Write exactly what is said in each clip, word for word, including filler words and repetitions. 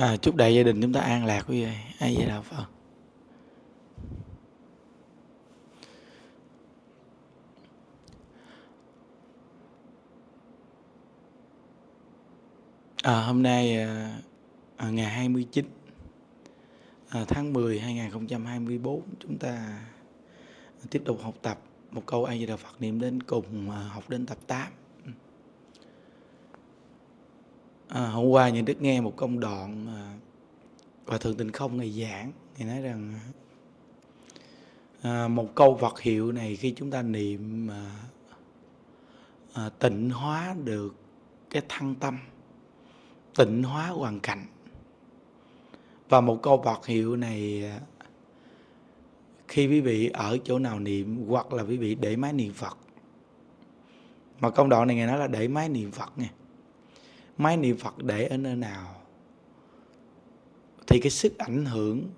À, chúc đại gia đình chúng ta an lạc quý vị. Ai vậy đạo Phật. À, hôm nay à, ngày hai mươi chín à, tháng mười hai nghìn không trăm hai mươi bốn chúng ta tiếp tục học tập một câu A Di Đà Phật niệm đến cùng, à, học đến tập tám. À, hôm qua nhà Đức nghe một công đoạn à, Hòa Thượng Tịnh Không ngày giảng, thì nói rằng à, một câu Phật hiệu này khi chúng ta niệm à, à, tịnh hóa được cái thân tâm, tịnh hóa hoàn cảnh. Và một câu Phật hiệu này à, khi quý vị ở chỗ nào niệm, hoặc là quý vị để máy niệm Phật. Mà công đoạn này Ngài nói là để máy niệm Phật nha. Máy niệm Phật để ở nơi nào thì cái sức ảnh hưởng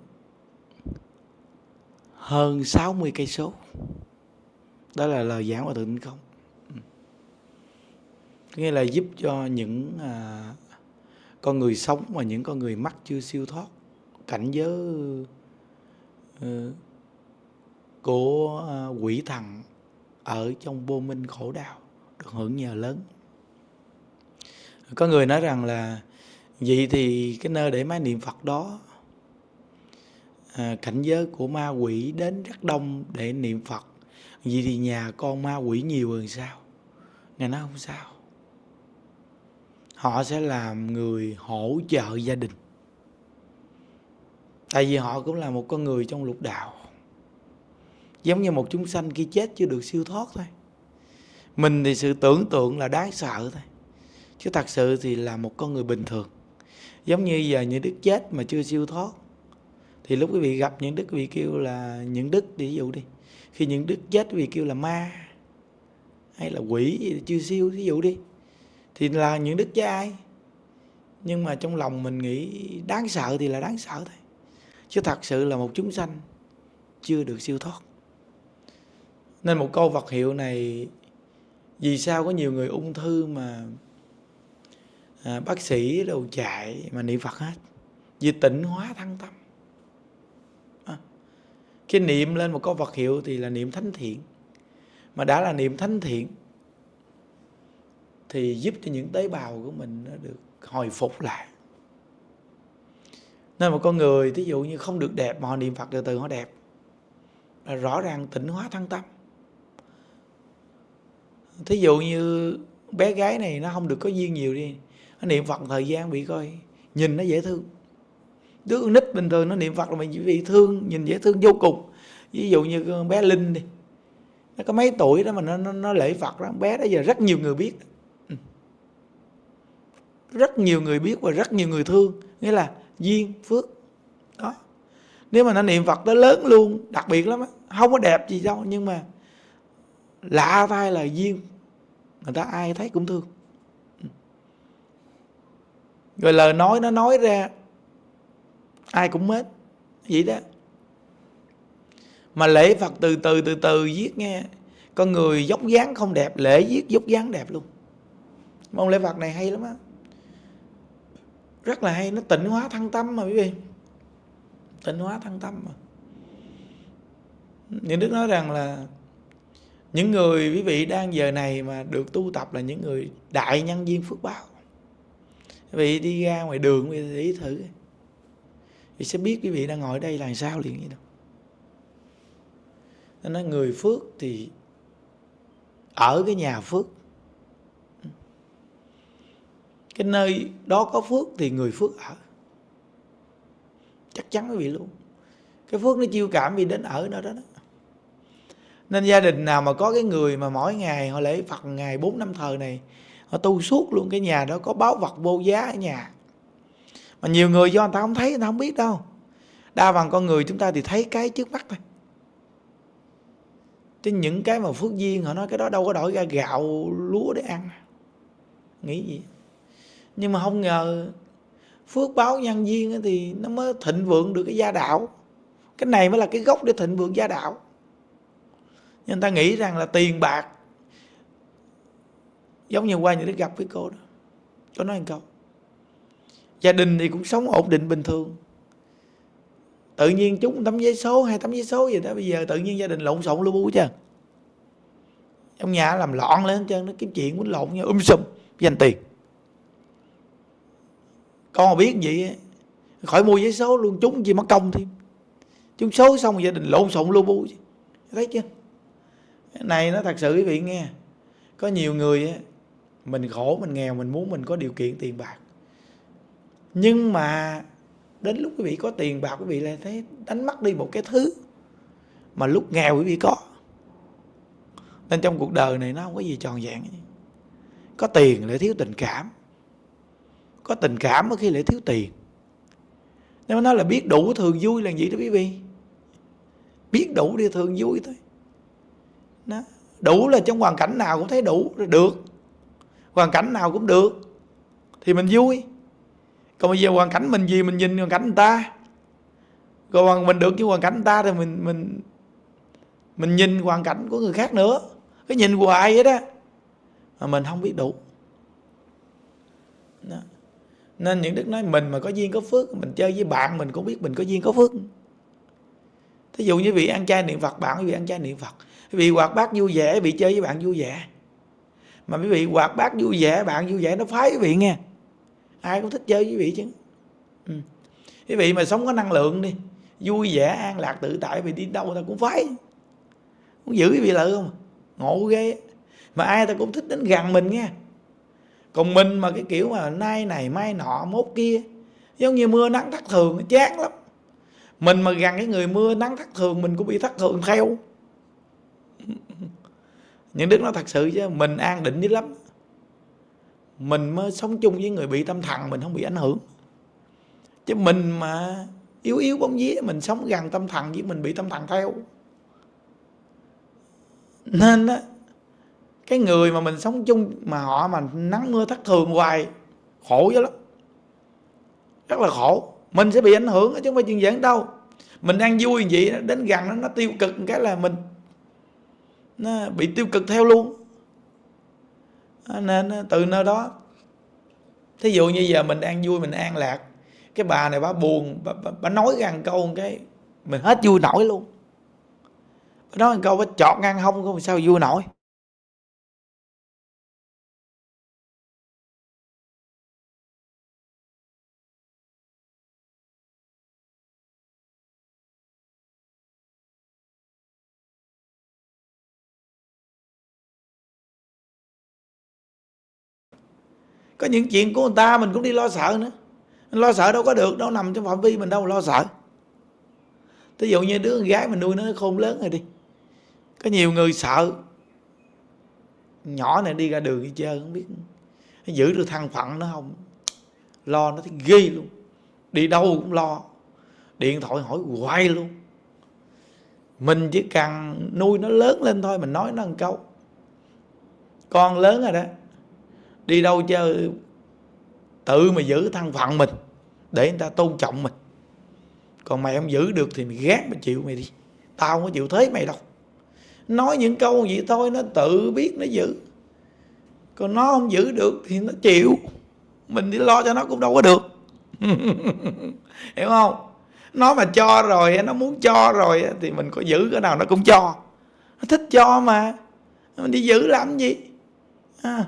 hơn sáu mươi cây số. Đó là lời giảng Hòa Thượng Tịnh Không. Nghĩa là giúp cho những à, con người sống và những con người mắc chưa siêu thoát cảnh giới uh, của uh, quỷ thần ở trong vô minh khổ đau được hưởng nhờ lớn. Có người nói rằng là vậy thì cái nơi để máy niệm Phật đó, à, cảnh giới của ma quỷ đến rất đông để niệm Phật, vậy thì nhà con ma quỷ nhiều hơn sao? Ngài nói không sao, họ sẽ làm người hỗ trợ gia đình, tại vì họ cũng là một con người trong lục đạo, giống như một chúng sanh khi chết chưa được siêu thoát thôi. Mình thì sự tưởng tượng là đáng sợ thôi, chứ thật sự thì là một con người bình thường. Giống như giờ những đức chết mà chưa siêu thoát, thì lúc quý vị gặp những đức, quý vị kêu là những đức, ví dụ đi. Khi những đức chết, quý vị kêu là ma hay là quỷ chưa siêu, ví dụ đi, thì là những đức với ai. Nhưng mà trong lòng mình nghĩ đáng sợ thì là đáng sợ thôi, chứ thật sự là một chúng sanh chưa được siêu thoát. Nên một câu Phật hiệu này, vì sao có nhiều người ung thư mà à, bác sĩ đâu chạy mà niệm Phật hết? Vì tịnh hóa thân tâm. À, khi niệm lên một câu Phật hiệu thì là niệm thánh thiện. Mà đã là niệm thánh thiện thì giúp cho những tế bào của mình nó được hồi phục lại. Nên một con người thí dụ như không được đẹp mà họ niệm Phật từ từ họ đẹp, là rõ ràng tịnh hóa thân tâm. Thí dụ như bé gái này nó không được có duyên nhiều đi, nó niệm Phật thời gian bị coi nhìn nó dễ thương. Đứa con nít bình thường nó niệm Phật là mình bị thương, nhìn dễ thương vô cùng. Ví dụ như bé Linh đi, nó có mấy tuổi đó mà nó, nó, nó lễ Phật đó. Bé đó giờ rất nhiều người biết, rất nhiều người biết và rất nhiều người thương, nghĩa là duyên phước đó. Nếu mà nó niệm Phật nó lớn luôn, đặc biệt lắm đó. Không có đẹp gì đâu, nhưng mà lạ thay là duyên, người ta ai thấy cũng thương. Rồi lời nói nó nói ra ai cũng mến vậy đó. Mà lễ Phật từ từ từ từ viết nghe. Con người dốc dáng không đẹp, lễ viết dốc dáng đẹp luôn. Mong lễ Phật này hay lắm á, rất là hay. Nó tịnh hóa thân tâm mà quý vị, tịnh hóa thân tâm mà. Những đức nói rằng là những người quý vị đang giờ này mà được tu tập là những người đại nhân viên phước báo. Quý vị đi ra ngoài đường quý vị để ý thử, thì sẽ biết quý vị đang ngồi đây là sao liền vậy đâu. Nên nói người phước thì ở cái nhà phước, cái nơi đó có phước thì người phước ở, chắc chắn quý vị luôn. Cái phước nó chiêu cảm vì đến ở nơi đó đó. Nên gia đình nào mà có cái người mà mỗi ngày họ lễ Phật ngày bốn năm thời này, họ tu suốt luôn, cái nhà đó có báu vật vô giá ở nhà. Mà nhiều người do người ta không thấy, người ta không biết đâu. Đa phần con người chúng ta thì thấy cái trước mắt thôi, chứ những cái mà phước duyên họ nói cái đó đâu có đổi ra gạo lúa để ăn, nghĩ gì. Nhưng mà không ngờ phước báo nhân duyên thì nó mới thịnh vượng được cái gia đạo. Cái này mới là cái gốc để thịnh vượng gia đạo. Người ta nghĩ rằng là tiền bạc. Giống như qua những đứa gặp cái cô đó, cô nói một câu gia đình thì cũng sống ổn định bình thường. Tự nhiên chúng tấm giấy số, hai tấm giấy số gì đó, bây giờ tự nhiên gia đình lộn xộn lu bu chứ. Trong nhà làm loạn lên hết trơn, nó kiếm chuyện quýnh lộn nhau um sùm dành tiền. Con mà biết vậy khỏi mua giấy số luôn, chúng gì mất công thêm. Chúng số xong rồi gia đình lộn xộn lu bu chứ. Thấy chưa? Cái này nó thật sự quý vị nghe. Có nhiều người á, mình khổ, mình nghèo, mình muốn mình có điều kiện tiền bạc. Nhưng mà đến lúc quý vị có tiền bạc, quý vị lại thấy đánh mất đi một cái thứ mà lúc nghèo quý vị có. Nên trong cuộc đời này nó không có gì tròn vẹn. Có tiền lại thiếu tình cảm, có tình cảm có khi lại thiếu tiền. Nếu mà nói là biết đủ thường vui là gì đó quý vị. Biết đủ đi thường vui thôi đó. Đủ là trong hoàn cảnh nào cũng thấy đủ được, hoàn cảnh nào cũng được thì mình vui. Còn bây giờ hoàn cảnh mình gì, mình nhìn hoàn cảnh người ta, rồi mình được với hoàn cảnh người ta thì mình mình mình nhìn hoàn cảnh của người khác nữa, cái nhìn hoài vậy đó mà mình không biết đủ đó. Nên những đức nói mình mà có duyên có phước, mình chơi với bạn mình cũng biết mình có duyên có phước. Thí dụ như vị ăn chay niệm Phật, bạn quý vị ăn chay niệm Phật, vị hoạt bát vui vẻ, vị chơi với bạn vui vẻ. Mà quý vị hoạt bát vui vẻ, bạn vui vẻ, nó phái quý vị nghe. Ai cũng thích chơi với quý vị chứ. Ừ. Quý vị mà sống có năng lượng đi, vui vẻ, an lạc, tự tại, vì đi đâu người ta cũng phái, cũng giữ quý vị lợi không. Ngộ ghê. Mà ai ta cũng thích đến gần mình nghe. Còn mình mà cái kiểu mà nay này mai nọ mốt kia, giống như mưa nắng thất thường, chán lắm. Mình mà gần cái người mưa nắng thất thường, mình cũng bị thất thường theo. Những đức nó thật sự chứ, mình an định nhất lắm. Mình mới sống chung với người bị tâm thần, mình không bị ảnh hưởng. Chứ mình mà yếu yếu bóng vía, mình sống gần tâm thần với mình bị tâm thần theo. Nên á, cái người mà mình sống chung mà họ mà nắng mưa thất thường hoài, khổ dữ lắm. Rất là khổ. Mình sẽ bị ảnh hưởng chứ không phải chuyện giỡn đâu. Mình đang vui vậy, đến gần nó, nó tiêu cực cái là mình nó bị tiêu cực theo luôn. Nên từ nơi đó, thí dụ như giờ mình đang vui, mình an lạc, cái bà này bà buồn, bà, bà, bà nói ra một câu cái mình hết vui nổi luôn. Bà nói một câu bà chọt ngang hông không sao vui nổi. Có những chuyện của người ta mình cũng đi lo sợ nữa. Lo sợ đâu có được, đâu nằm trong phạm vi mình đâu lo sợ. Ví dụ như đứa con gái mình nuôi nó khôn lớn rồi đi, có nhiều người sợ nhỏ này đi ra đường đi chơi không biết nó giữ được thân phận nó không, lo nó thấy ghê luôn. Đi đâu cũng lo, điện thoại hỏi hoài luôn. Mình chỉ cần nuôi nó lớn lên thôi, mình nói nó một câu: con lớn rồi đó, đi đâu chơi tự mà giữ thân phận mình để người ta tôn trọng mình. Còn mày không giữ được thì mày ghét, mày chịu mày đi, tao không có chịu thế mày đâu. Nói những câu vậy thôi, nó tự biết nó giữ. Còn nó không giữ được thì nó chịu, mình đi lo cho nó cũng đâu có được. Hiểu không? Nó mà cho rồi, nó muốn cho rồi thì mình có giữ cái nào nó cũng cho. Nó thích cho mà, mình đi giữ làm gì à.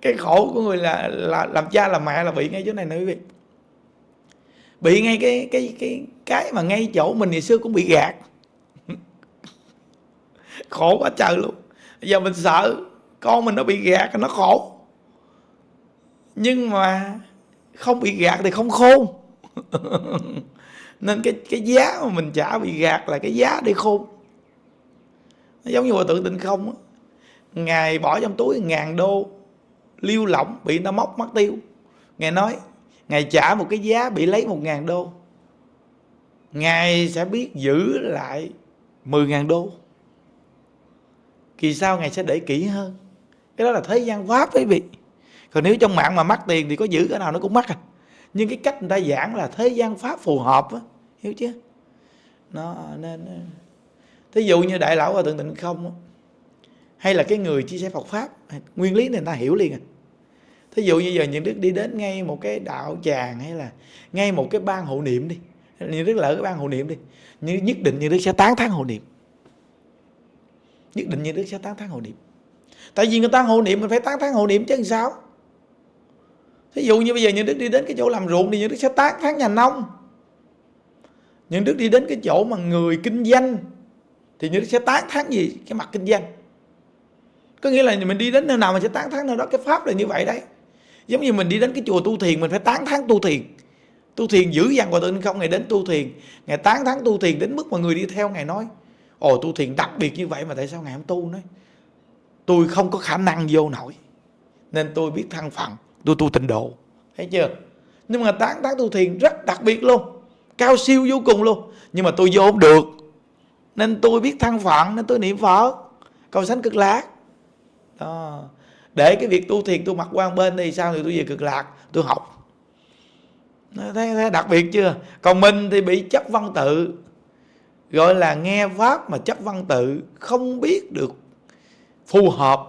Cái khổ của người là, là làm cha làm mẹ là bị ngay chỗ này nè quý vị. Bị ngay cái cái cái cái mà ngay chỗ mình ngày xưa cũng bị gạt. Khổ quá trời luôn. Bây giờ mình sợ con mình nó bị gạt, nó khổ. Nhưng mà không bị gạt thì không khôn. Nên cái cái giá mà mình trả bị gạt là cái giá để khôn. Nó giống như là tự tin không á. Ngài bỏ trong túi ngàn đô liêu lỏng, bị người ta móc mất tiêu. Ngài nói Ngài trả một cái giá bị lấy một ngàn đô, Ngài sẽ biết giữ lại mười ngàn đô. Kỳ sau Ngài sẽ để kỹ hơn. Cái đó là thế gian pháp quý vị. Còn nếu trong mạng mà mắc tiền thì có giữ cái nào nó cũng mắc à. Nhưng cái cách người ta giảng là thế gian pháp phù hợp á. Hiểu chứ? Nó nên thí dụ như đại lão Hòa Thượng Tịnh Không á, hay là cái người chia sẻ Phật pháp, nguyên lý này người ta hiểu liền à. Thí dụ như giờ những Đức đi đến ngay một cái đạo tràng hay là ngay một cái ban hộ niệm đi, những Đức lỡ cái ban hộ niệm đi, nhưng nhất định những Đức sẽ tán thán hộ niệm. Nhất định những Đức sẽ tán thán hộ niệm. Tại vì người ta hộ niệm mình phải tán thán hộ niệm chứ sao. Thí dụ như bây giờ những Đức đi đến cái chỗ làm ruộng thì những Đức sẽ tán thán nhà nông. Những Đức đi đến cái chỗ mà người kinh doanh thì những Đức sẽ tán thán gì? Cái mặt kinh doanh. Có nghĩa là mình đi đến nơi nào mình sẽ tán thán nơi đó. Cái pháp là như vậy đấy. Giống như mình đi đến cái chùa tu thiền, mình phải tán thán tu thiền. Tu thiền dữ dằn Hòa Thượng Ninh Không, ngày đến tu thiền, ngày tán thán tu thiền đến mức mà người đi theo ngài nói: ồ, tu thiền đặc biệt như vậy mà tại sao ngài không tu? Nói tôi không có khả năng vô nổi nên tôi biết thân phận, tôi tu tịnh độ. Thấy chưa? Nhưng mà tán thán tu thiền rất đặc biệt luôn, cao siêu vô cùng luôn. Nhưng mà tôi vô không được nên tôi biết thân phận, nên tôi niệm Phật cầu sánh cực lạc. Đó. Để cái việc tu thiền tôi mặc qua bên thì sao, thì tôi về cực lạc tôi học. Thấy, thấy đặc biệt chưa? Còn mình thì bị chấp văn tự, gọi là nghe pháp mà chấp văn tự, không biết được phù hợp.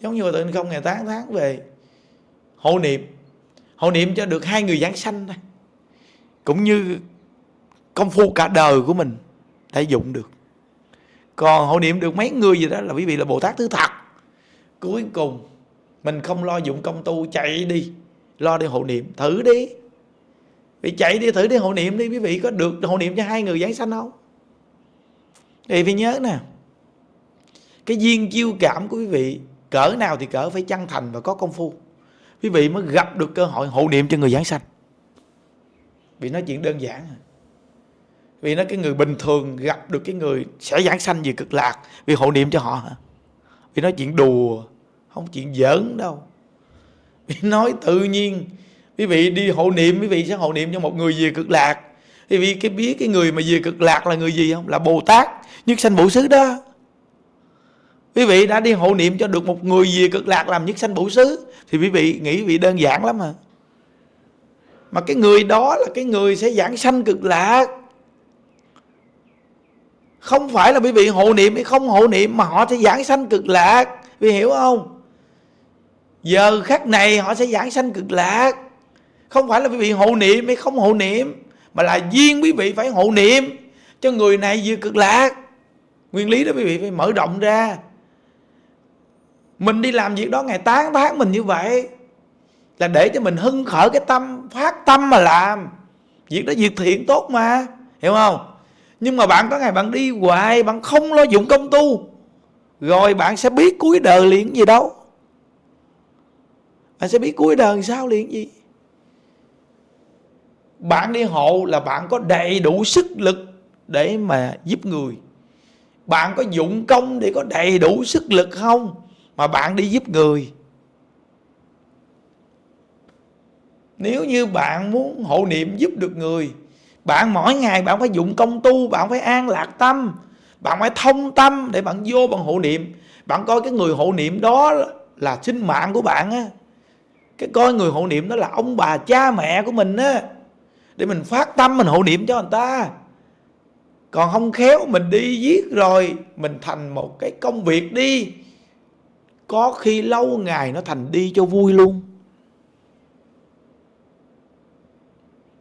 Giống như Hòa Thượng Không ngày tán thán về hộ niệm, hộ niệm cho được hai người giảng sanh thôi, cũng như công phu cả đời của mình đã dụng được. Còn hộ niệm được mấy người gì đó là quý vị là Bồ Tát thứ thật. Cuối cùng mình không lo dụng công tu, chạy đi lo đi hộ niệm, thử đi vì chạy đi thử đi hộ niệm đi. Quý vị có được hộ niệm cho hai người giảng sanh không? Thì phải nhớ nè, cái duyên chiêu cảm của quý vị cỡ nào thì cỡ phải chân thành và có công phu, quý vị mới gặp được cơ hội hộ niệm cho người giảng sanh. Vì nói chuyện đơn giản, vì nói cái người bình thường gặp được cái người sẽ giảng sanh về cực lạc vì hộ niệm cho họ hả? Vì nói chuyện đùa, không chuyện giỡn đâu. Vì nói tự nhiên, quý vị đi hộ niệm, quý vị sẽ hộ niệm cho một người về cực lạc. Vì vì cái biết cái người mà về cực lạc là người gì không? Là Bồ Tát nhất sanh bổn xứ đó. Quý vị đã đi hộ niệm cho được một người về cực lạc làm nhất sanh bổn xứ thì quý vị nghĩ quý vị đơn giản lắm mà. Mà cái người đó là cái người sẽ giảng sanh cực lạc. Không phải là quý vị hộ niệm hay không hộ niệm mà họ sẽ giảng sanh cực lạc. Quý hiểu không? Giờ khắc này họ sẽ giảng sanh cực lạc. Không phải là quý vị hộ niệm hay không hộ niệm mà là duyên quý vị phải hộ niệm cho người này vừa cực lạc. Nguyên lý đó quý vị phải mở rộng ra. Mình đi làm việc đó ngày tán thán mình như vậy là để cho mình hưng khởi cái tâm, phát tâm mà làm. Việc đó việc thiện tốt mà. Hiểu không? Nhưng mà bạn có ngày bạn đi hoài, bạn không lo dụng công tu, rồi bạn sẽ biết cuối đời liền gì đâu. Bạn sẽ biết cuối đời sao liền gì. Bạn đi hộ là bạn có đầy đủ sức lực để mà giúp người. Bạn có dụng công để có đầy đủ sức lực không mà bạn đi giúp người. Nếu như bạn muốn hộ niệm giúp được người, bạn mỗi ngày bạn phải dụng công tu, bạn phải an lạc tâm, bạn phải thông tâm để bạn vô bằng hộ niệm. Bạn coi cái người hộ niệm đó là sinh mạng của bạn á. Cái coi người hộ niệm đó là ông bà cha mẹ của mình á. Để mình phát tâm mình hộ niệm cho người ta. Còn không khéo mình đi giết rồi, mình thành một cái công việc đi. Có khi lâu ngày nó thành đi cho vui luôn.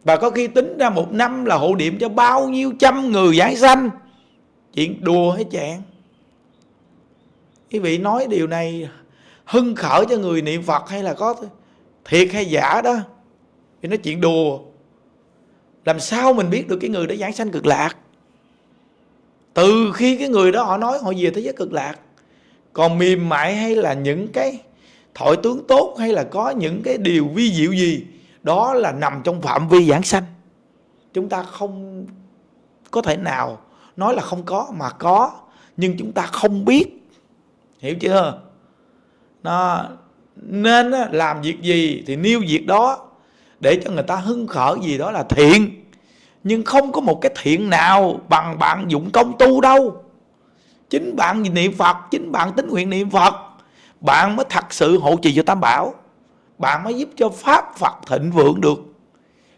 Và có khi tính ra một năm là hộ niệm cho bao nhiêu trăm người giảng sanh. Chuyện đùa hết chạng. Quý vị nói điều này hưng khởi cho người niệm Phật hay là có thiệt hay giả đó. Vì nói chuyện đùa. Làm sao mình biết được cái người đó giảng sanh cực lạc? Từ khi cái người đó họ nói họ về thế giới cực lạc. Còn mềm mại hay là những cái thổi tướng tốt hay là có những cái điều vi diệu gì, đó là nằm trong phạm vi giảng sanh. Chúng ta không có thể nào nói là không có mà có, nhưng chúng ta không biết. Hiểu chưa? Nó, nên làm việc gì thì nêu việc đó để cho người ta hưng khởi gì đó là thiện. Nhưng không có một cái thiện nào bằng bạn dụng công tu đâu. Chính bạn niệm Phật, chính bạn tín nguyện niệm Phật, bạn mới thật sự hộ trì cho Tam Bảo, bạn mới giúp cho Pháp Phật thịnh vượng được.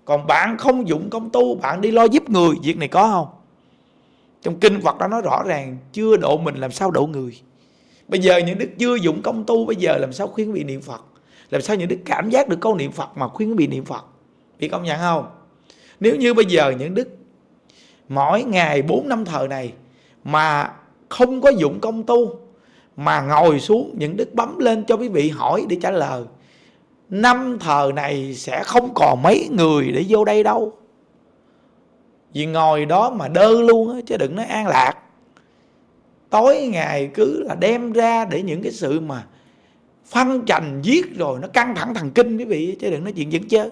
Còn bạn không dụng công tu, bạn đi lo giúp người, việc này có không? Trong kinh Phật đã nói rõ ràng, chưa độ mình làm sao độ người. Bây giờ những đức chưa dụng công tu, bây giờ làm sao khuyên vị niệm Phật? làm sao những đứa cảm giác được câu niệm Phật mà khuyên bị niệm Phật, bị công nhận không? Nếu như bây giờ những đức mỗi ngày bốn năm thời này mà không có dụng công tu, mà ngồi xuống những đức bấm lên cho quý vị hỏi để trả lời, năm thờ này sẽ không còn mấy người để vô đây đâu. Vì ngồi đó mà đơ luôn á, chứ đừng nói an lạc. Tối ngày cứ là đem ra để những cái sự mà phân trần giết rồi nó căng thẳng thần kinh quý vị, chứ đừng nói chuyện dẫn chơi.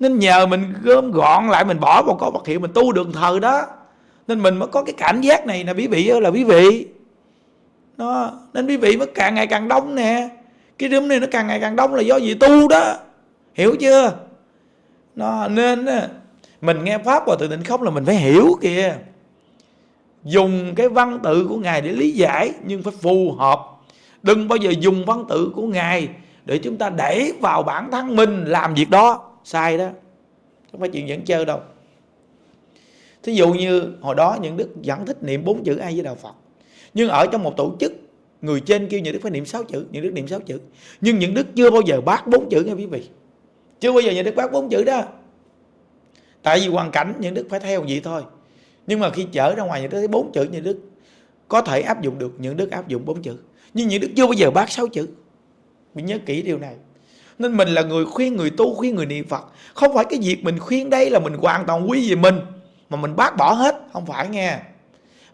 Nên nhờ mình gom gọn lại, mình bỏ một câu vật hiệu, mình tu đường thờ đó, nên mình mới có cái cảm giác này nè quý vị ơi là quý vị. Nó, nên quý vị mới càng ngày càng đông nè. Cái room này nó càng ngày càng đông là do gì? Tu đó. Hiểu chưa? Nó, nên mình nghe Pháp Hòa Thượng Tịnh Không là mình phải hiểu kìa. Dùng cái văn tự của Ngài để lý giải, nhưng phải phù hợp. Đừng bao giờ dùng văn tự của Ngài để chúng ta đẩy vào bản thân mình làm việc đó. Sai đó. Không phải chuyện dẫn chơi đâu. Thí dụ như hồi đó những đức vẫn thích niệm bốn chữ A Di Đà Phật, nhưng ở trong một tổ chức người trên kêu những đức phải niệm sáu chữ, những đức niệm sáu chữ, nhưng những đức chưa bao giờ bác bốn chữ nghe quý vị. Chưa bao giờ những đức bác bốn chữ đó. Tại vì hoàn cảnh những đức phải theo vậy thôi. Nhưng mà khi chở ra ngoài những đức thấy bốn chữ, những đức có thể áp dụng được, những đức áp dụng bốn chữ. Nhưng những đức chưa bao giờ bác sáu chữ. Mình nhớ kỹ điều này. Nên mình là người khuyên người tu, khuyên người niệm Phật. Không phải cái việc mình khuyên đây là mình hoàn toàn quy về mình mà mình bác bỏ hết, không phải nghe.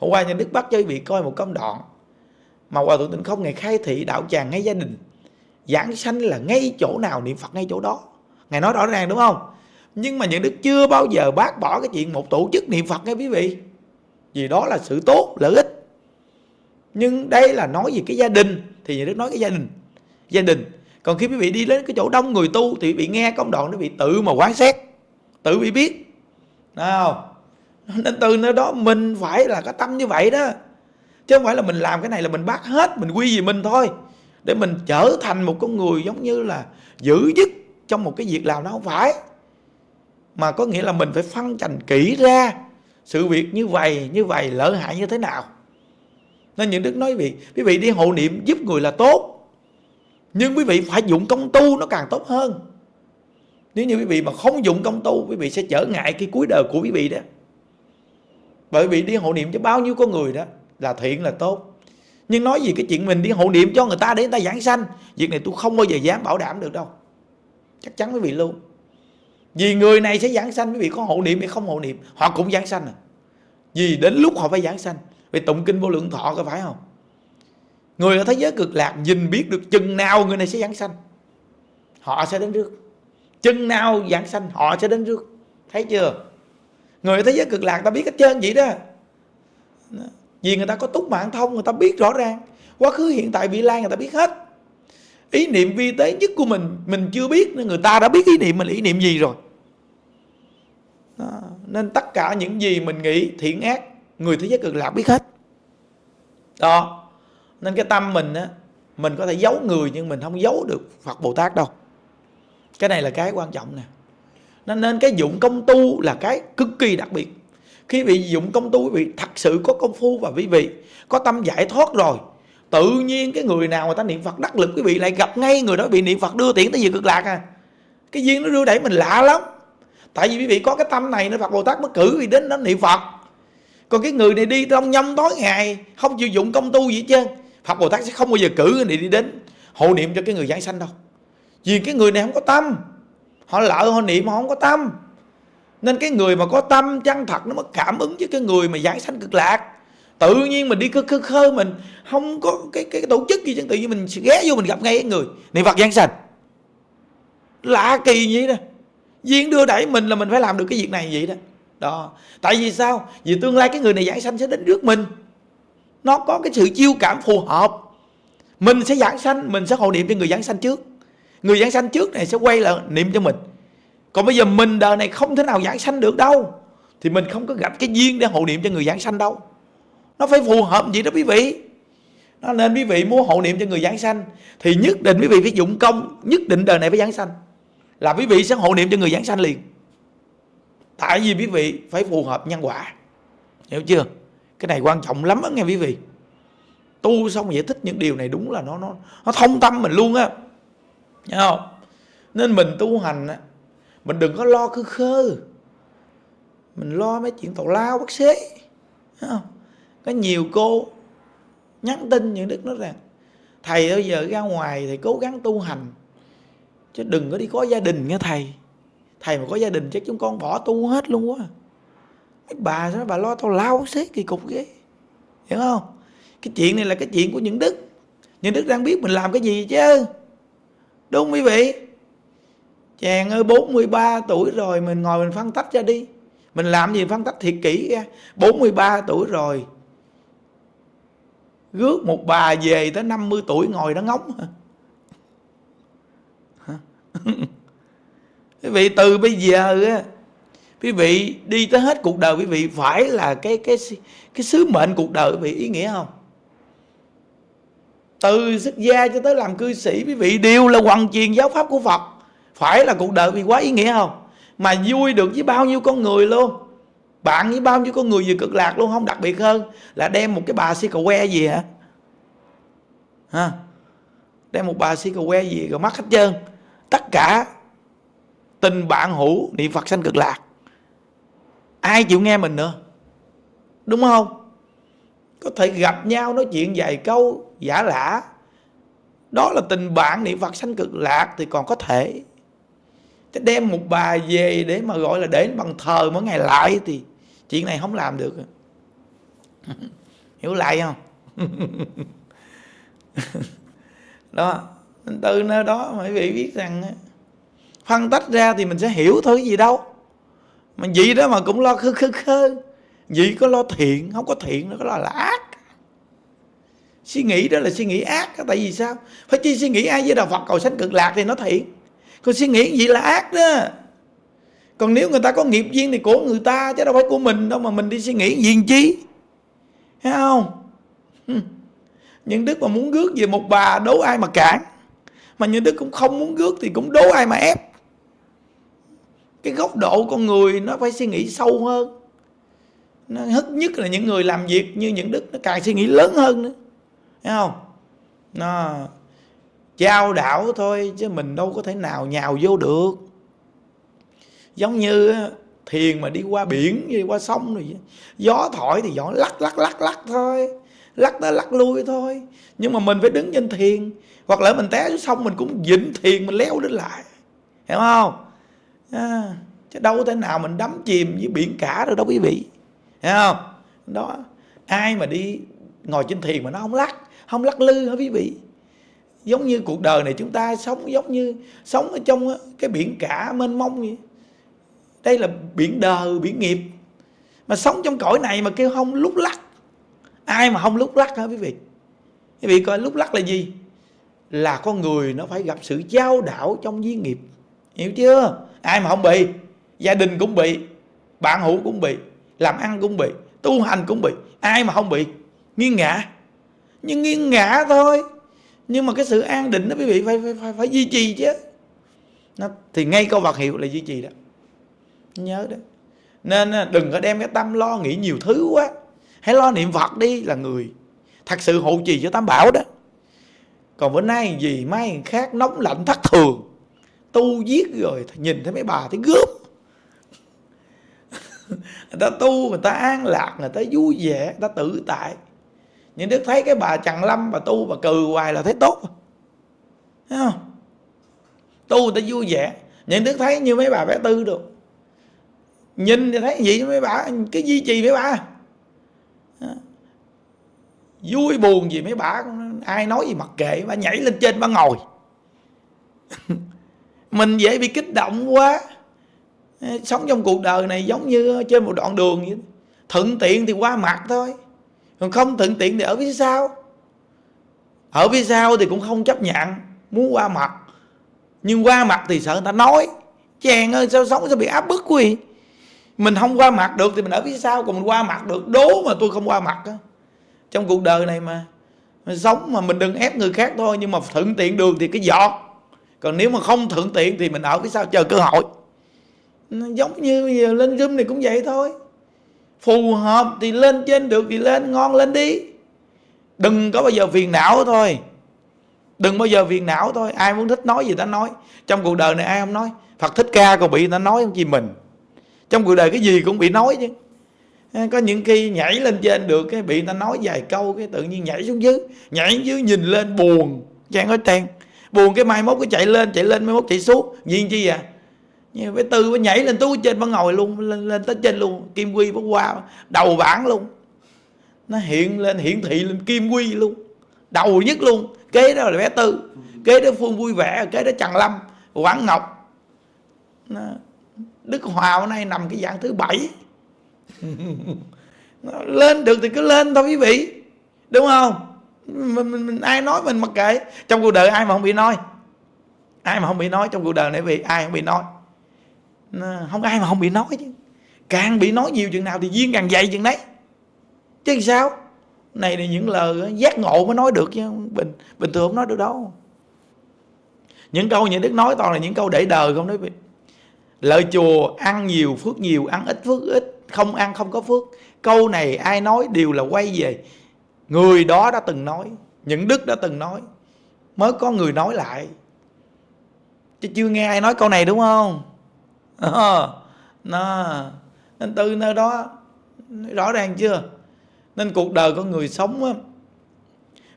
Hôm qua nhà Đức Bắc cho quý vị coi một công đoạn mà Hòa Thượng Tịnh Không ngày khai thị đạo tràng ngay gia đình, giảng sanh là ngay chỗ nào niệm Phật ngay chỗ đó. Ngài nói rõ ràng đúng không? Nhưng mà những Đức chưa bao giờ bác bỏ cái chuyện một tổ chức niệm Phật nghe quý vị, vì đó là sự tốt, lợi ích. Nhưng đây là nói về cái gia đình, thì nhà Đức nói cái gia đình. Gia đình. Còn khi quý vị đi đến cái chỗ đông người tu thì quý vị nghe công đoạn đó, bị tự mà quán xét, tự bị biết. Đúng không? Nên từ nơi đó mình phải là có tâm như vậy đó. Chứ không phải là mình làm cái này là mình bác hết, mình quy về mình thôi, để mình trở thành một con người giống như là giữ dứt trong một cái việc làm. Nó không phải. Mà có nghĩa là mình phải phân tách kỹ ra sự việc như vậy, như vậy lợi hại như thế nào. Nên những đức nói việc quý vị đi hộ niệm giúp người là tốt, nhưng quý vị phải dụng công tu nó càng tốt hơn. Nếu như quý vị mà không dụng công tu, quý vị sẽ trở ngại cái cuối đời của quý vị đó. Bởi vì đi hộ niệm cho bao nhiêu con người đó là thiện, là tốt. Nhưng nói gì cái chuyện mình đi hộ niệm cho người ta để người ta giảng sanh, việc này tôi không bao giờ dám bảo đảm được đâu. Chắc chắn quý vị luôn. Vì người này sẽ giảng sanh, quý vị có hộ niệm hay không hộ niệm, họ cũng giảng sanh à. Vì đến lúc họ phải giảng sanh. Vì tụng kinh vô lượng thọ có phải không? Người ở thế giới cực lạc nhìn biết được chừng nào người này sẽ giảng sanh, họ sẽ đến trước. Chừng nào giảng sanh họ sẽ đến trước. Thấy chưa? Người thế giới cực lạc ta biết hết trơn vậy đó. Vì người ta có túc mạng thông, người ta biết rõ ràng quá khứ hiện tại vị lai, người ta biết hết. Ý niệm vi tế nhất của mình mình chưa biết, nên người ta đã biết ý niệm mình ý niệm gì rồi đó. Nên tất cả những gì mình nghĩ thiện ác, người thế giới cực lạc biết hết đó. Nên cái tâm mình á, mình có thể giấu người nhưng mình không giấu được Phật Bồ Tát đâu. Cái này là cái quan trọng nè. Nên cái dụng công tu là cái cực kỳ đặc biệt. Khi bị dụng công tu, quý vị thật sự có công phu và quý vị có tâm giải thoát rồi, tự nhiên cái người nào mà ta niệm Phật đắc lực, quý vị lại gặp ngay người đó bị niệm Phật đưa tiễn tới việc cực lạc à. Cái duyên nó đưa đẩy mình lạ lắm. Tại vì quý vị có cái tâm này nên Phật Bồ Tát mới cử vì đến đó niệm Phật. Còn cái người này đi long nhâm tối ngày, không chịu dụng công tu gì chứ, Phật Bồ Tát sẽ không bao giờ cử người này đi đến hộ niệm cho cái người giảng sanh đâu. Vì cái người này không có tâm, họ lỡ họ niệm mà không có tâm. Nên cái người mà có tâm chân thật nó mới cảm ứng với cái người mà giảng sanh cực lạc. Tự nhiên mình đi khơ khơ khơ, mình không có cái cái tổ chức gì, tự nhiên mình ghé vô mình gặp ngay cái người niệm Phật giảng sanh. Lạ kỳ vậy đó. Duyên đưa đẩy mình là mình phải làm được cái việc này vậy đó. Đó. Tại vì sao? Vì tương lai cái người này giảng sanh sẽ đến trước mình. Nó có cái sự chiêu cảm phù hợp. Mình sẽ giảng sanh, mình sẽ hộ niệm cho người giảng sanh trước. Người giảng sanh trước này sẽ quay lại niệm cho mình. Còn bây giờ mình đời này không thể nào giảng sanh được đâu, thì mình không có gặp cái duyên để hộ niệm cho người giảng sanh đâu. Nó phải phù hợp gì đó quý vị. Nên quý vị muốn hộ niệm cho người giảng sanh thì nhất định quý vị phải dụng công. Nhất định đời này phải giảng sanh là quý vị sẽ hộ niệm cho người giảng sanh liền. Tại vì quý vị phải phù hợp nhân quả. Hiểu chưa? Cái này quan trọng lắm đó nghe quý vị. Tu xong giải thích những điều này đúng là nó, nó, nó thông tâm mình luôn á. Nhớ không? Nên mình tu hành á, mình đừng có lo khư khơ, mình lo mấy chuyện tào lao bác xế. Nhớ không? Có nhiều cô nhắn tin những đức nói rằng thầy bây giờ ra ngoài thầy cố gắng tu hành, chứ đừng có đi có gia đình nghe thầy. Thầy mà có gia đình chắc chúng con bỏ tu hết luôn quá. Mấy bà sao bà lo tao lao xế kỳ cục ghê. Hiểu không? Cái chuyện này là cái chuyện của những đức. Những đức đang biết mình làm cái gì chứ. Đúng không quý vị? Chàng ơi, bốn mươi ba tuổi rồi mình ngồi mình phân tách ra đi. Mình làm gì phân tách thiệt kỹ ra. bốn mươi ba tuổi rồi rước một bà về tới năm mươi tuổi ngồi nó ngóng hả? Quý vị từ bây giờ á, quý vị đi tới hết cuộc đời quý vị phải là cái cái cái sứ mệnh cuộc đời quý vị, ý nghĩa không? Từ xuất gia cho tới làm cư sĩ quý vị đều là hoàn truyền giáo pháp của Phật, phải là cuộc đời quý vị quá ý nghĩa không? Mà vui được với bao nhiêu con người luôn, bạn với bao nhiêu con người về cực lạc luôn, không đặc biệt hơn là đem một cái bà si cà que gì hả? Ha, đem một bà si cà que gì rồi mắc hết trơn. Tất cả tình bạn hữu niệm Phật sanh cực lạc, ai chịu nghe mình nữa, đúng không? Có thể gặp nhau nói chuyện vài câu giả lả, đó là tình bạn niệm Phật sanh cực lạc thì còn có thể. Chứ đem một bà về để mà gọi là để bằng thờ mỗi ngày lại thì chuyện này không làm được. Hiểu lại không? Đó, từ nơi đó mà quý vị biết rằng phân tách ra thì mình sẽ hiểu thôi gì đâu. Mà vậy đó mà cũng lo khư khư khư. Vậy có lo thiện, không có thiện nó có lo là ác. Suy nghĩ đó là suy nghĩ ác. Tại vì sao? Phải chi suy nghĩ ai với đạo Phật cầu sanh cực lạc thì nó thiện. Còn suy nghĩ gì là ác đó. Còn nếu người ta có nghiệp duyên thì của người ta, chứ đâu phải của mình đâu mà mình đi suy nghĩ gì chi. Thấy không? Những đức mà muốn gước về một bà đố ai mà cản. Mà những đức cũng không muốn gước thì cũng đố ai mà ép. Cái góc độ con người nó phải suy nghĩ sâu hơn. Nó hất nhất là những người làm việc như những đức, nó càng suy nghĩ lớn hơn nữa. Thấy không? Nó trao đảo thôi chứ mình đâu có thể nào nhào vô được. Giống như thuyền mà đi qua biển, đi qua sông rồi, gió thổi thì gió lắc lắc lắc lắc thôi, lắc tới lắc lui thôi. Nhưng mà mình phải đứng trên thuyền, hoặc là mình té xuống sông mình cũng vịn thuyền mình leo đến lại, hiểu không? À, chứ đâu có thể nào mình đắm chìm với biển cả rồi đâu quý vị, hiểu không? Đó, ai mà đi ngồi trên thuyền mà nó không lắc, không lắc lư hả quý vị? Giống như cuộc đời này chúng ta sống giống như sống ở trong cái biển cả mênh mông vậy. Đây là biển đời, biển nghiệp. Mà sống trong cõi này mà kêu không lúc lắc, ai mà không lúc lắc hả quý vị? Quý vị coi lúc lắc là gì? Là con người nó phải gặp sự trao đảo trong duyên nghiệp. Hiểu chưa? Ai mà không bị. Gia đình cũng bị, bạn hữu cũng bị, làm ăn cũng bị, tu hành cũng bị. Ai mà không bị. Nghiêng ngã. Nhưng nghiêng ngã thôi, nhưng mà cái sự an định đó quý vị phải, phải, phải, phải duy trì chứ. Nó, thì ngay câu vật hiệu là duy trì đó. Nhớ đó. Nên đừng có đem cái tâm lo nghĩ nhiều thứ quá. Hãy lo niệm Phật đi là người thật sự hộ trì cho tam bảo đó. Còn bữa nay gì mai khác nóng lạnh thất thường, tu giết rồi nhìn thấy mấy bà thấy gớm. Người ta tu, người ta an lạc, người ta vui vẻ, người ta tự tại. Những đức thấy cái bà Trần Lâm bà tu bà cười hoài là thấy tốt. Thấy không? Tu người ta vui vẻ. Những đức thấy như mấy bà bé Tư được, nhìn thì thấy gì mấy bà, cái duy trì mấy bà. Đó. Vui buồn gì mấy bà, ai nói gì mặc kệ, bà nhảy lên trên bà ngồi. Mình dễ bị kích động quá. Sống trong cuộc đời này giống như trên một đoạn đường vậy. Thuận tiện thì qua mặt thôi, còn không thuận tiện thì ở phía sau. Ở phía sau thì cũng không chấp nhận, muốn qua mặt. Nhưng qua mặt thì sợ người ta nói, chàng ơi sao sống sao bị áp bức quý. Mình không qua mặt được thì mình ở phía sau. Còn mình qua mặt được, đố mà tôi không qua mặt đó. Trong cuộc đời này mà mình sống mà mình đừng ép người khác thôi. Nhưng mà thuận tiện đường thì cái giọt. Còn nếu mà không thuận tiện thì mình ở phía sau chờ cơ hội. Giống như lên Zoom này cũng vậy thôi. Phù hợp thì lên, trên được thì lên, ngon lên đi. Đừng có bao giờ phiền não thôi. Đừng bao giờ phiền não thôi. Ai muốn thích nói gì ta nói. Trong cuộc đời này ai không nói. Phật Thích Ca còn bị người ta nói không chỉ mình. Trong cuộc đời cái gì cũng bị nói chứ. Có những khi nhảy lên trên được cái bị người ta nói vài câu, cái tự nhiên nhảy xuống dưới. Nhảy xuống dưới nhìn lên buồn. Trang nói trang. Buồn cái mai mốt cứ chạy lên, chạy lên mai mốt chạy xuống. Nhiên chi vậy? Nhưng với Tư mới nhảy lên tú trên, nó ngồi luôn, lên, lên tới trên luôn. Kim Quy bóng qua đầu bảng luôn. Nó hiện lên, hiển thị lên Kim Quy luôn. Đầu nhất luôn. Kế đó là bé Tư, kế đó Phương Vui Vẻ, kế đó Trần Lâm, Quảng Ngọc. Đức Hòa hôm nay nằm cái dạng thứ bảy. Lên được thì cứ lên thôi quý vị. Đúng không? Mình, mình, mình ai nói mình mặc kệ. Trong cuộc đời ai mà không bị nói. Ai mà không bị nói trong cuộc đời này vì ai không bị nói. Không ai mà không bị nói chứ. Càng bị nói nhiều chừng nào thì duyên càng dày chừng đấy. Chứ sao? Này là những lời giác ngộ mới nói được chứ bình bình thường không nói được đâu. Những câu những Đức nói toàn là những câu để đời không đấy. Lợi chùa ăn nhiều phước nhiều, ăn ít phước ít, không ăn không có phước. Câu này ai nói đều là quay về người đó đã từng nói, những Đức đã từng nói, mới có người nói lại. Chứ chưa nghe ai nói câu này đúng không? À, nó, nên từ nơi đó rõ ràng chưa. Nên cuộc đời con người sống á,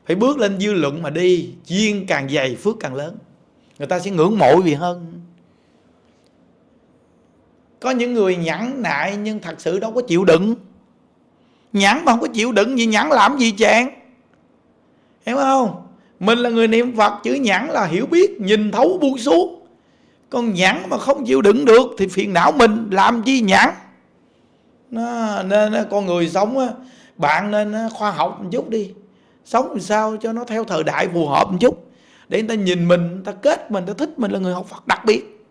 phải bước lên dư luận mà đi. Duyên càng dày phước càng lớn. Người ta sẽ ngưỡng mộ vì hơn. Có những người nhẫn nại nhưng thật sự đâu có chịu đựng. Nhẫn mà không có chịu đựng gì, nhẫn làm gì chàng. Hiểu không? Mình là người niệm Phật, chữ nhẫn là hiểu biết, nhìn thấu buông xuống. Còn nhẫn mà không chịu đựng được thì phiền não mình làm chi nhẫn. Nên con người sống á, bạn nên khoa học một chút đi. Sống làm sao cho nó theo thời đại phù hợp một chút. Để người ta nhìn mình, người ta kết mình, người ta thích mình là người học Phật đặc biệt.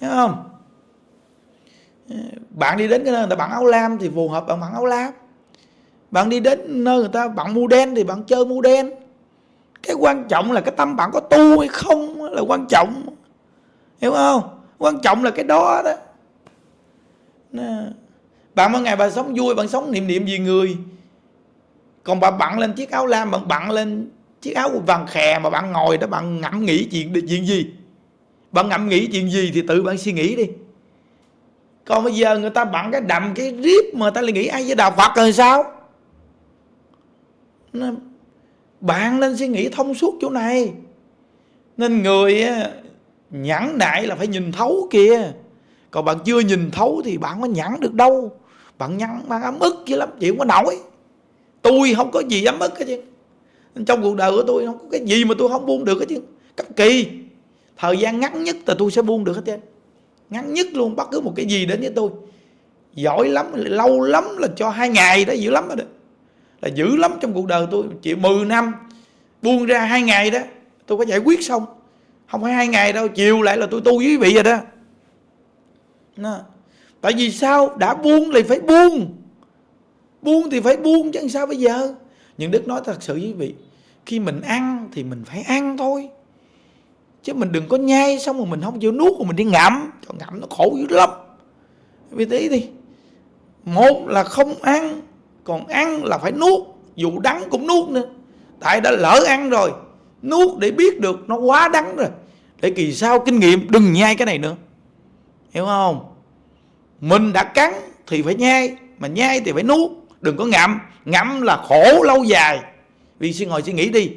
Thấy không? Bạn đi đến cái nơi người ta bạn áo lam thì phù hợp bạn mặc áo lam. Bạn đi đến nơi người ta bạn mua đen thì bạn chơi mua đen. Cái quan trọng là cái tâm bạn có tu hay không là quan trọng. Hiểu không? Quan trọng là cái đó đó. Bạn mỗi ngày bà sống vui, bạn sống niệm niệm vì người. Còn bà bận lên chiếc áo lam, bạn bận lên chiếc áo vàng khè mà bạn ngồi đó bạn ngẫm nghĩ chuyện chuyện gì. Bạn ngẫm nghĩ chuyện gì thì tự bạn suy nghĩ đi. Còn bây giờ người ta bận cái đầm cái rip mà người ta lại nghĩ ai với đạo Phật rồi sao? Bạn nên suy nghĩ thông suốt chỗ này. Nên người nhẫn nại là phải nhìn thấu kìa. Còn bạn chưa nhìn thấu thì bạn có nhẫn được đâu. Bạn nhẫn bạn ấm ức chứ lắm, chịu không có nổi. Tôi không có gì ấm ức hết chứ. Trong cuộc đời của tôi không có cái gì mà tôi không buông được hết chứ. Cấp kỳ. Thời gian ngắn nhất là tôi sẽ buông được hết chứ. Ngắn nhất luôn, bất cứ một cái gì đến với tôi. Giỏi lắm, lâu lắm là cho hai ngày đó, dữ lắm đó. Là dữ lắm trong cuộc đời tôi. Chịu mười năm, buông ra hai ngày đó, tôi có giải quyết xong. Không phải hai ngày đâu, chiều lại là tôi tu với quý vị rồi đó. Nó. Tại vì sao? Đã buông thì phải buông. Buông thì phải buông chứ sao bây giờ. Nhưng Đức nói thật sự với quý vị, khi mình ăn thì mình phải ăn thôi. Chứ mình đừng có nhai xong rồi mình không chịu nuốt rồi mình đi ngậm. Trời, ngậm nó khổ dữ lắm. Vì thế đi. Một là không ăn, còn ăn là phải nuốt. Dù đắng cũng nuốt nữa. Tại đã lỡ ăn rồi, nuốt để biết được nó quá đắng rồi. Để kỳ sau kinh nghiệm đừng nhai cái này nữa. Hiểu không? Mình đã cắn thì phải nhai, mà nhai thì phải nuốt. Đừng có ngậm. Ngậm là khổ lâu dài. Vì suy ngồi suy nghĩ đi.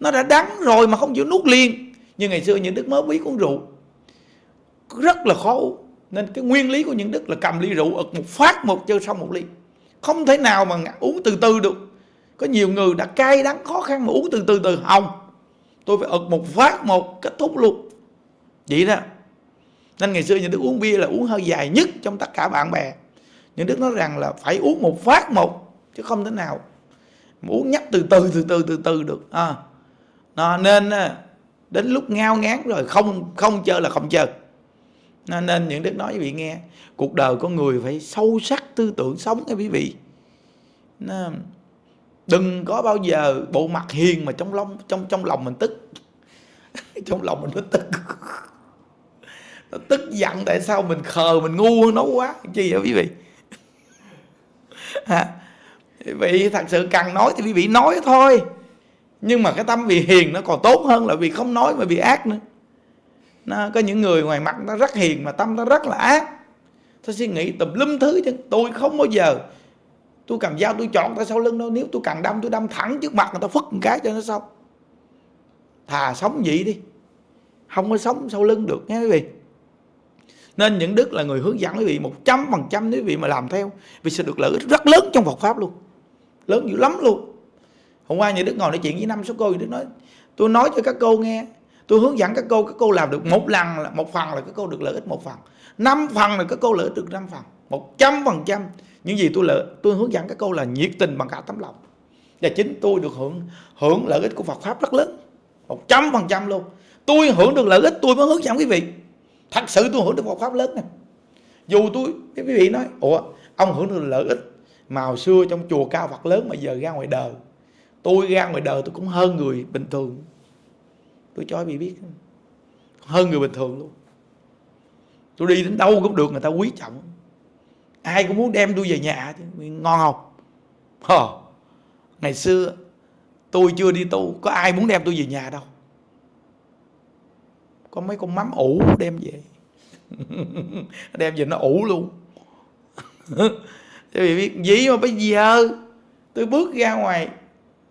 Nó đã đắng rồi mà không chịu nuốt liền. Như ngày xưa những Đức mới biết uống rượu rất là khó uống. Nên cái nguyên lý của những Đức là cầm ly rượu ực một phát một chơi xong một ly. Không thể nào mà uống từ từ được. Có nhiều người đã cay đắng khó khăn mà uống từ từ từ hồng. Tôi phải ực một phát một kết thúc luôn. Vậy đó. Nên ngày xưa những Đức uống bia là uống hơi dài nhất trong tất cả bạn bè. Những Đức nói rằng là phải uống một phát một, chứ không thể nào mà uống nhấp từ từ từ từ từ từ được à. Nó, nên đến lúc ngao ngán rồi không không chơi là không chơi. Nó, nên những Đức nói với vị nghe, cuộc đời con người phải sâu sắc tư tưởng sống nha quý vị. Nó, đừng có bao giờ bộ mặt hiền mà trong lòng trong trong lòng mình tức. Trong lòng mình nó tức. Nó tức giận tại sao mình khờ, mình ngu hơn nó quá. Chi vậy quý vị? À, quý vị thật sự cần nói thì quý vị nói thôi. Nhưng mà cái tâm vì hiền nó còn tốt hơn là vì không nói mà vì ác nữa. Nó có những người ngoài mặt nó rất hiền mà tâm nó rất là ác. Tôi suy nghĩ tùm lum thứ chứ. Tôi không bao giờ tôi cầm dao tôi chọn ta sau lưng đâu. Nếu tôi càng đâm tôi đâm thẳng trước mặt người ta, phất một cái cho nó xong. Thà sống vậy đi, không có sống sau lưng được nha quý vị. Nên những đức là người hướng dẫn quý vị một trăm phần trăm. Quý vị mà làm theo, vì sẽ được lợi ích rất lớn trong Phật Pháp luôn, lớn dữ lắm luôn. Hôm qua những đức ngồi nói chuyện với năm số cô, những đức nói tôi nói cho các cô nghe, tôi hướng dẫn các cô, các cô làm được một lần là một phần là các cô được lợi ích một phần, năm phần là các cô lợi ích được năm phần, một trăm phần trăm. Những gì tôi lợi tôi hướng dẫn các cô là nhiệt tình bằng cả tấm lòng, và chính tôi được hưởng hưởng lợi ích của Phật Pháp rất lớn, một trăm phần trăm luôn. Tôi hưởng được lợi ích tôi mới hướng dẫn quý vị. Thật sự tôi hưởng được Phật Pháp lớn này. Dù tôi, quý vị nói, ủa ông hưởng được lợi ích mà hồi xưa trong chùa cao Phật lớn mà giờ ra ngoài đời, tôi ra ngoài đời tôi cũng hơn người bình thường. Tôi cho bị biết, hơn người bình thường luôn. Tôi đi đến đâu cũng được người ta quý trọng, ai cũng muốn đem tôi về nhà. Ngon không? Hờ, ngày xưa tôi chưa đi tu, có ai muốn đem tôi về nhà đâu. Có mấy con mắm ủ đem về. Đem về nó ủ luôn. Thế vì biết gì mà bây giờ tôi bước ra ngoài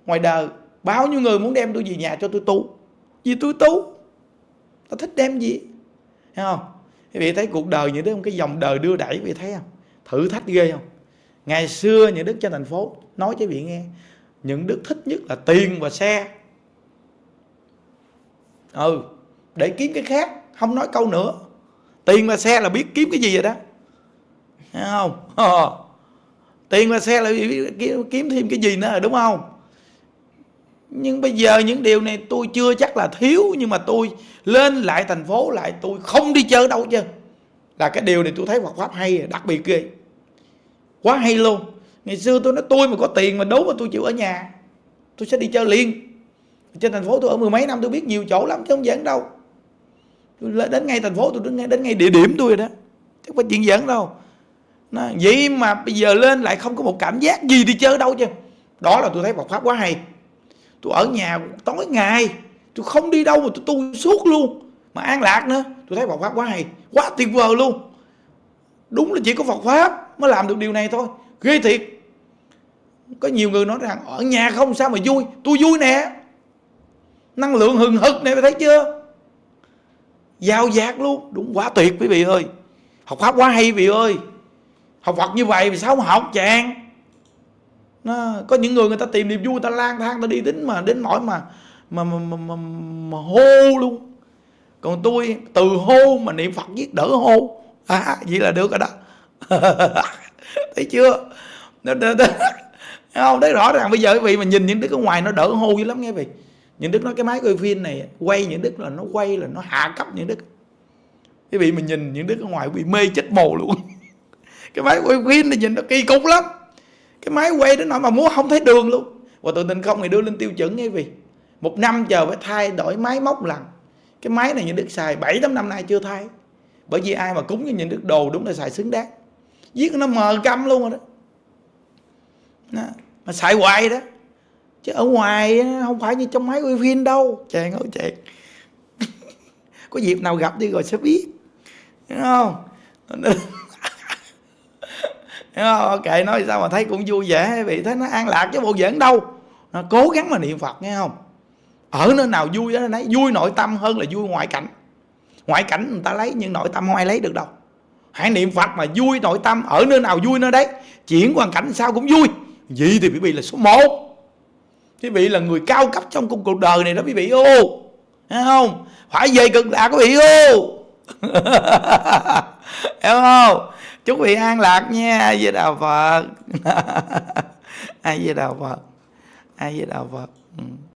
ngoài đời, bao nhiêu người muốn đem tôi về nhà cho tôi tu. Vì tôi tu, tôi thích đem gì, thấy không? Thế vì thấy cuộc đời như thế không, cái dòng đời đưa đẩy, vì thấy không? Thử thách ghê không? Ngày xưa những đức trên thành phố nói cho vị nghe, những đức thích nhất là tiền và xe. Ừ, để kiếm cái khác, không nói câu nữa. Tiền và xe là biết kiếm cái gì rồi đó, thấy không? Ờ. Tiền và xe là biết kiếm, kiếm thêm cái gì nữa rồi, đúng không? Nhưng bây giờ những điều này tôi chưa chắc là thiếu, nhưng mà tôi lên lại thành phố lại tôi không đi chơi đâu chứ. Là cái điều này tôi thấy Phật Pháp hay, đặc biệt ghê, quá hay luôn. Ngày xưa tôi nói tôi mà có tiền mà đố mà tôi chịu ở nhà, tôi sẽ đi chơi liền. Trên thành phố tôi ở mười mấy năm, tôi biết nhiều chỗ lắm chứ không giỡn đâu. Tôi đến ngay thành phố, tôi đến ngay, đến ngay địa điểm tôi rồi đó, chứ không có chuyện giỡn đâu. Nó, vậy mà bây giờ lên lại không có một cảm giác gì đi chơi đâu chứ. Đó là tôi thấy Phật Pháp quá hay. Tôi ở nhà tối ngày, tôi không đi đâu mà tôi tu suốt luôn, mà an lạc nữa. Tôi thấy Phật Pháp quá hay, quá tuyệt vời luôn. Đúng là chỉ có Phật Pháp mới làm được điều này thôi, ghê thiệt. Có nhiều người nói rằng ở nhà không sao mà vui. Tôi vui nè, năng lượng hừng hực nè, thấy chưa, giàu dạt luôn. Đúng quá tuyệt quý vị ơi. Học Pháp quá hay vị ơi. Học Phật như vậy vì sao không học chàng? Nó, có những người người ta tìm niềm vui, người ta lang thang, người ta đi đến mà đến nỗi mà mà, mà, mà, mà mà hô luôn. Còn tôi từ hô mà niệm Phật viết đỡ hô, à, vậy là được rồi đó. Thấy chưa? Nó, nó, nó, không, thấy rõ ràng bây giờ quý vị mà nhìn những đứa ở ngoài nó đỡ hô dữ lắm nghe vị. Những đức nói cái máy quay phim này, quay những đức là nó quay là nó hạ cấp những đức. Quý vị mình nhìn những đức ở ngoài bị mê chết mồ luôn. Cái máy quay phim này nhìn nó kỳ cục lắm. Cái máy quay đến nỗi mà muốn không thấy đường luôn. Và tụi tình không thì đưa lên tiêu chuẩn nghe vị. Một năm chờ phải thay đổi máy móc lần. Cái máy này những đức xài bảy tám năm nay chưa thay. Bởi vì ai mà cúng như những đức đồ đúng là xài xứng đáng. Giết nó mờ căm luôn rồi đó. Đó. Mà xài hoài đó. Chứ ở ngoài không phải như trong máy quay phim đâu. Chàng ơi chàng. Có dịp nào gặp đi rồi sẽ biết, đúng không? Đúng không? Kệ nói sao mà thấy cũng vui vẻ. Vì thấy nó an lạc chứ bộ giỡn đâu. Nó cố gắng mà niệm Phật nghe không. Ở nơi nào vui đó nấy. Vui nội tâm hơn là vui ngoại cảnh. Ngoại cảnh người ta lấy, nhưng nội tâm không ai lấy được đâu. Hãy niệm Phật mà vui nội tâm. Ở nơi nào vui nơi đấy. Chuyển hoàn cảnh sao cũng vui. Vậy thì quý vị là số một. Quý vị là người cao cấp trong cuộc đời này đó quý vị ô, thấy không? Phải về cực lạc quý vị ô. Hiểu không? Chúc quý vị an lạc nha. Ai về đạo Phật. Ai về đạo Phật. Ai về đạo Phật.